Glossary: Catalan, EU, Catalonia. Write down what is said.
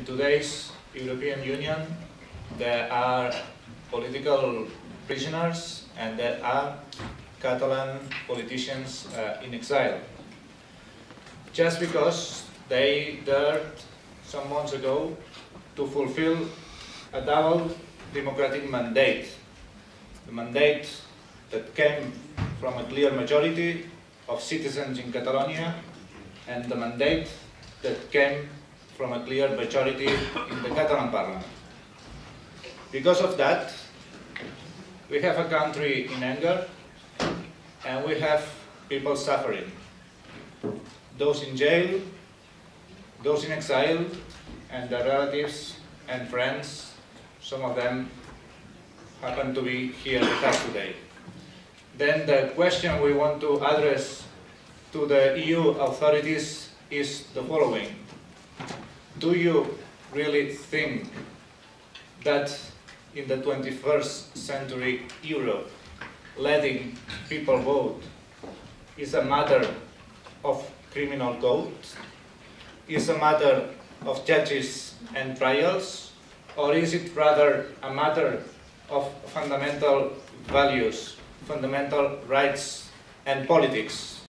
in today's European Union there are political prisoners and there are Catalan politicians in exile. Just because they dared some months ago to fulfill a double democratic mandate. The mandate that came from a clear majority of citizens in Catalonia and the mandate that came from a clear majority in the Catalan Parliament. Because of that, we have a country in anger and we have people suffering. Those in jail, those in exile, and their relatives and friends, some of them happen to be here with us today. Then the question we want to address to the EU authorities is the following. Do you really think that in the 21st century Europe, letting people vote is a matter of criminal code, is a matter of judges and trials, or is it rather a matter of fundamental values, fundamental rights and politics?